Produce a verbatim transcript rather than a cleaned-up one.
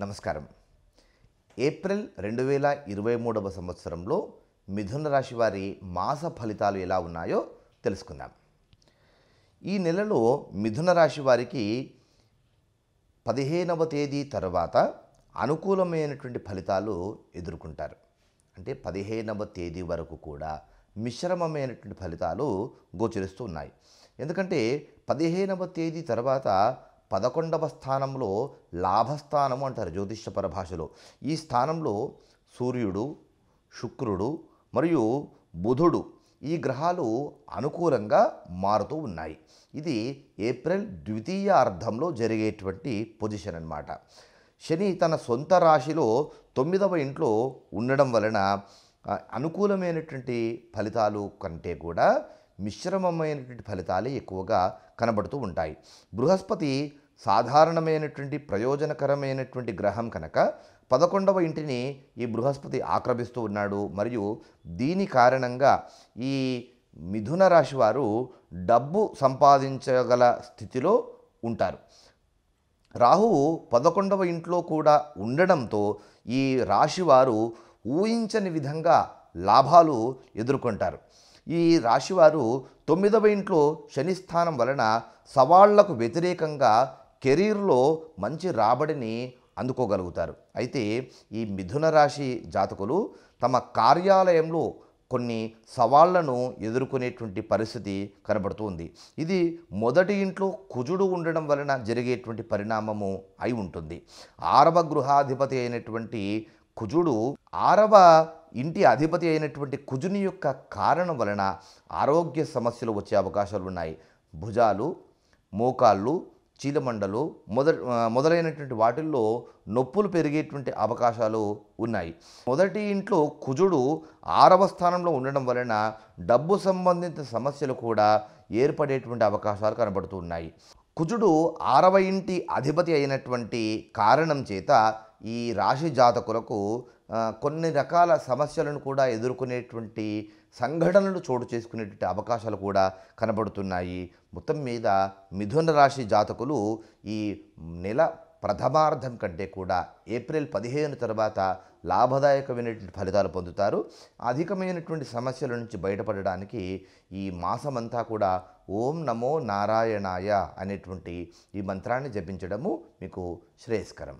నమస్కారం. ఏప్రిల్ రెండు వేల ఇరవై మూడవ సంవత్సరంలో మిథున రాశి వారి మాస ఫలితాలు ఎలా ఉన్నాయో తెలుసుకుందాం. ఈ నెలలో మిథున రాశి వారికి పదిహేనవ తేదీ తర్వాత అనుకూలమైనటువంటి ఫలితాలు ఎదుర్కొంటారు. అంటే పదిహేనవ తేదీ వరకు కూడా మిశ్రమమైనటువంటి ఫలితాలు గోచరిస్తూ ఉన్నాయి. ఎందుకంటే పదిహేనవ తేదీ తర్వాత పదకొండవ స్థానంలో లాభస్థానము అంటారు జ్యోతిష్య పరిభాషలో. ఈ స్థానంలో సూర్యుడు, శుక్రుడు మరియు బుధుడు ఈ గ్రహాలు అనుకూలంగా మారుతూ ఉన్నాయి. ఇది ఏప్రిల్ ద్వితీయ అర్ధంలో జరిగేటువంటి పొజిషన్ అన్నమాట. శని తన సొంత రాశిలో తొమ్మిదవ ఇంట్లో ఉండడం వలన అనుకూలమైనటువంటి ఫలితాలు కంటే కూడా మిశ్రమమైనటువంటి ఫలితాలే ఎక్కువగా కనబడుతూ ఉంటాయి. బృహస్పతి సాధారణమైనటువంటి ప్రయోజనకరమైనటువంటి గ్రహం కనుక పదకొండవ ఇంటిని ఈ బృహస్పతి ఆక్రమిస్తూ ఉన్నాడు. మరియు దీని కారణంగా ఈ మిథున రాశి వారు డబ్బు సంపాదించగల స్థితిలో ఉంటారు. రాహువు పదకొండవ ఇంట్లో కూడా ఉండడంతో ఈ రాశి వారు ఊహించని విధంగా లాభాలు ఎదుర్కొంటారు. ఈ రాశివారు తొమ్మిదవ ఇంట్లో శని స్థానం వలన సవాళ్లకు వ్యతిరేకంగా కెరీర్లో మంచి రాబడిని అందుకోగలుగుతారు. అయితే ఈ మిథున రాశి జాతకులు తమ కార్యాలయంలో కొన్ని సవాళ్లను ఎదుర్కొనేటువంటి పరిస్థితి కనబడుతుంది. ఇది మొదటి ఇంట్లో కుజుడు ఉండడం వలన జరిగేటువంటి పరిణామము అయి ఉంటుంది. ఆరవ గృహాధిపతి అయినటువంటి కుజుడు ఆరవ ఇంటి అధిపతి అయినటువంటి కుజుని యొక్క కారణం వలన ఆరోగ్య సమస్యలు వచ్చే అవకాశాలు ఉన్నాయి. భుజాలు, మోకాళ్ళు, చీలమండలు మొద మొదలైనటువంటి వాటిల్లో నొప్పులు పెరిగేటువంటి అవకాశాలు ఉన్నాయి. మొదటి ఇంట్లో కుజుడు ఆరవ స్థానంలో ఉండడం వలన డబ్బు సంబంధిత సమస్యలు కూడా ఏర్పడేటువంటి అవకాశాలు కనబడుతూ ఉన్నాయి. కుజుడు ఆరవ ఇంటి అధిపతి అయినటువంటి కారణం చేత ఈ రాశి జాతకులకు కొన్ని రకాల సమస్యలను కూడా ఎదుర్కొనేటువంటి సంఘటనలు చోటు చేసుకునేటువంటి అవకాశాలు కూడా కనబడుతున్నాయి. మొత్తం మీద మిథున రాశి జాతకులు ఈ నెల ప్రథమార్థం కంటే కూడా ఏప్రిల్ పదిహేను తర్వాత లాభదాయకమైనటువంటి ఫలితాలు పొందుతారు. అధికమైనటువంటి సమస్యల నుంచి బయటపడడానికి ఈ మాసమంతా కూడా ఓం నమో నారాయణాయ అనేటువంటి ఈ మంత్రాన్ని జపించడము మీకు శ్రేయస్కరం.